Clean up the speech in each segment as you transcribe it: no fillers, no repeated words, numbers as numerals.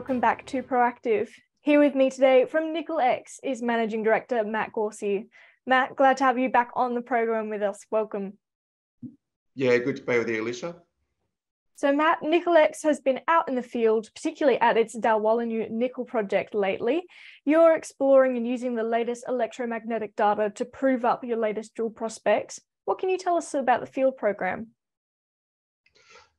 welcome back to Proactive. Here with me today from Nickel X is Managing Director Matt Gauci. Matt, glad to have you back on the program with us. Welcome. Yeah, good to be with you, Alicia. So Matt, Nickel X has been out in the field, particularly at its Dalwallinu nickel project lately. You're exploring and using the latest electromagnetic data to prove up your latest drill prospects. What can you tell us about the field program?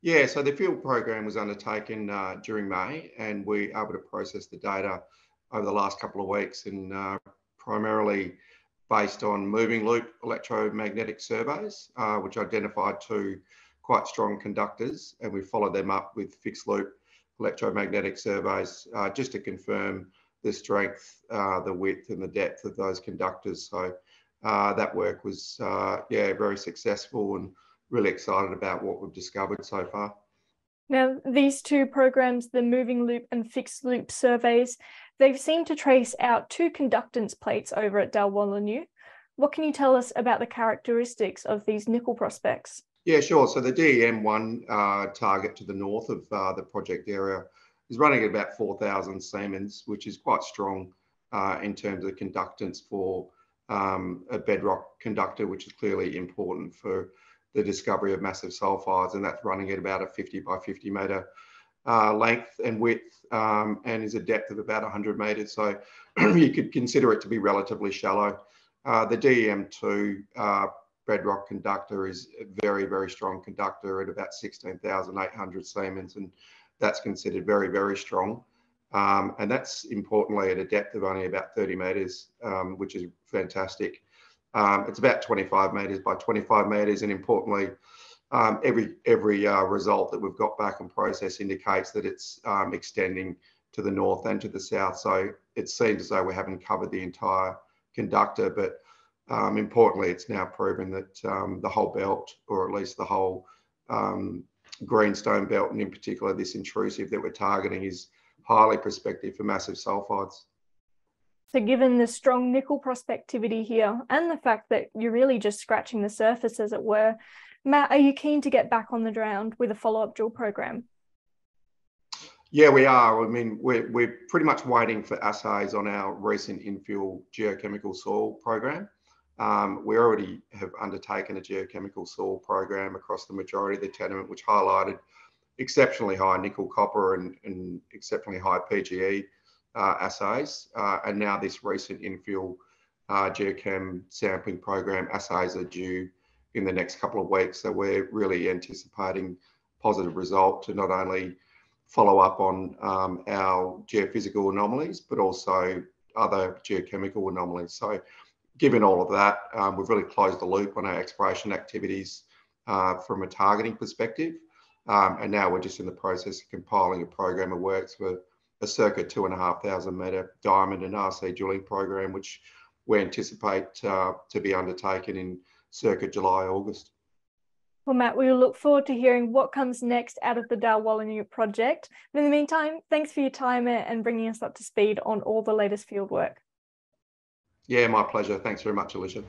Yeah, so the field program was undertaken during May, and we were able to process the data over the last couple of weeks, and primarily based on moving loop electromagnetic surveys, which identified two quite strong conductors, and we followed them up with fixed loop electromagnetic surveys just to confirm the strength, the width and the depth of those conductors. So that work was very successful, and really excited about what we've discovered so far. Now, these two programs, the moving loop and fixed loop surveys, they've seemed to trace out two conductance plates over at Dalwallinu. What can you tell us about the characteristics of these nickel prospects? Yeah, sure. So the DEM1 target to the north of the project area is running at about 4,000 Siemens, which is quite strong in terms of conductance for a bedrock conductor, which is clearly important for the discovery of massive sulfides, and that's running at about a 50 by 50 metre length and width, and is a depth of about 100 metres. So you could consider it to be relatively shallow. The DEM2 bedrock conductor is a very, very strong conductor at about 16,800 Siemens, and that's considered very, very strong. And that's importantly at a depth of only about 30 metres, which is fantastic. It's about 25 metres by 25 metres, and importantly, every result that we've got back and process indicates that it's extending to the north and to the south. So it seems as though we haven't covered the entire conductor, but importantly, it's now proven that the whole belt, or at least the whole greenstone belt, and in particular this intrusive that we're targeting, is highly prospective for massive sulfides. So given the strong nickel prospectivity here and the fact that you're really just scratching the surface, as it were, Matt, are you keen to get back on the ground with a follow-up drill program? Yeah, we are. I mean, we're pretty much waiting for assays on our recent infill geochemical soil program. We already have undertaken a geochemical soil program across the majority of the tenement, which highlighted exceptionally high nickel, copper and exceptionally high PGE assays, and now this recent infill geochem sampling program assays are due in the next couple of weeks, so we're really anticipating positive result to not only follow up on our geophysical anomalies but also other geochemical anomalies. So given all of that, we've really closed the loop on our exploration activities from a targeting perspective, and now we're just in the process of compiling a program of works for a circa 2,500 metre diamond and RC drilling program, which we anticipate to be undertaken in circa July, August. Well, Matt, we will look forward to hearing what comes next out of the Dalwallinu project. But in the meantime, thanks for your time and bringing us up to speed on all the latest field work. Yeah, my pleasure. Thanks very much, Alicia.